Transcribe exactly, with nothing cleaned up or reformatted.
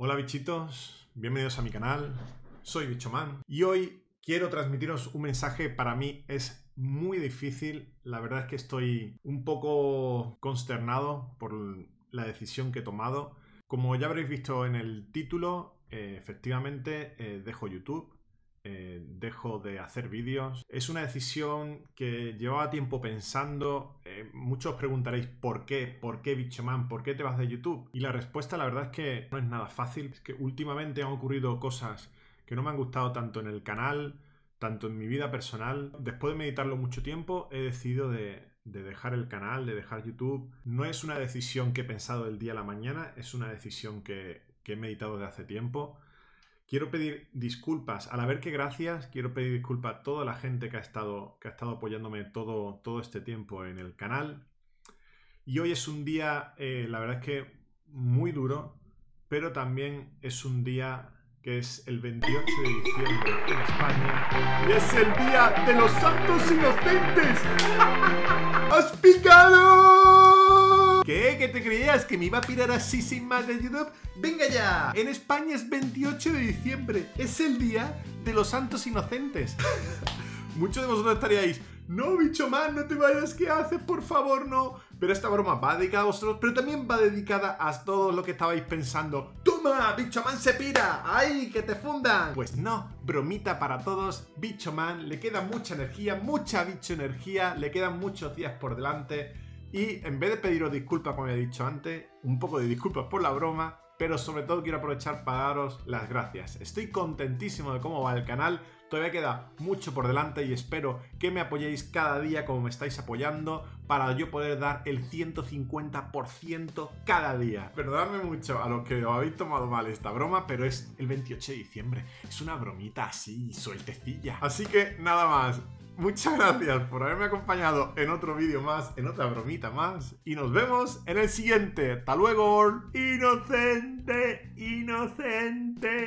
Hola bichitos, bienvenidos a mi canal, soy Bichoman y hoy quiero transmitiros un mensaje. Para mí es muy difícil, la verdad es que estoy un poco consternado por la decisión que he tomado. Como ya habréis visto en el título, eh, efectivamente eh, dejo YouTube, eh, dejo de hacer vídeos. Es una decisión que llevaba tiempo pensando. Eh, muchos os preguntaréis ¿por qué? ¿Por qué Bichoman? ¿Por qué te vas de YouTube? Y la respuesta la verdad es que no es nada fácil. Es que últimamente han ocurrido cosas que no me han gustado tanto en el canal, tanto en mi vida personal. Después de meditarlo mucho tiempo he decidido de, de dejar el canal, de dejar YouTube. No es una decisión que he pensado del día a la mañana, es una decisión que, que he meditado desde hace tiempo. Quiero pedir disculpas, al haber que gracias, quiero pedir disculpas a toda la gente que ha estado, que ha estado apoyándome todo, todo este tiempo en el canal. Y hoy es un día, eh, la verdad es que muy duro, pero también es un día que es el veintiocho de diciembre en España. Y es el Día de los Santos Inocentes. ¡Has picado! ¿Qué? ¿Qué te creías? ¿Que me iba a pirar así sin más de YouTube? ¡Venga ya! En España es veintiocho de diciembre. Es el Día de los Santos Inocentes. Muchos de vosotros estaríais: no, Bichoman, no te vayas, ¿qué haces? Por favor, no. Pero esta broma va dedicada a vosotros, pero también va dedicada a todo lo que estabais pensando. ¡Toma! ¡Bichoman se pira! ¡Ay, que te fundan! Pues no, bromita para todos. Bichoman le queda mucha energía, mucha bichoenergía, le quedan muchos días por delante. Y en vez de pediros disculpas, como he dicho antes, un poco de disculpas por la broma, pero sobre todo quiero aprovechar para daros las gracias. Estoy contentísimo de cómo va el canal. Todavía queda mucho por delante y espero que me apoyéis cada día como me estáis apoyando para yo poder dar el ciento cincuenta por ciento cada día. Perdonadme mucho a los que os habéis tomado mal esta broma, pero es el veintiocho de diciembre. Es una bromita así, sueltecilla. Así que nada más. Muchas gracias por haberme acompañado en otro vídeo más, en otra bromita más. Y nos vemos en el siguiente. ¡Hasta luego! Inocente, inocente.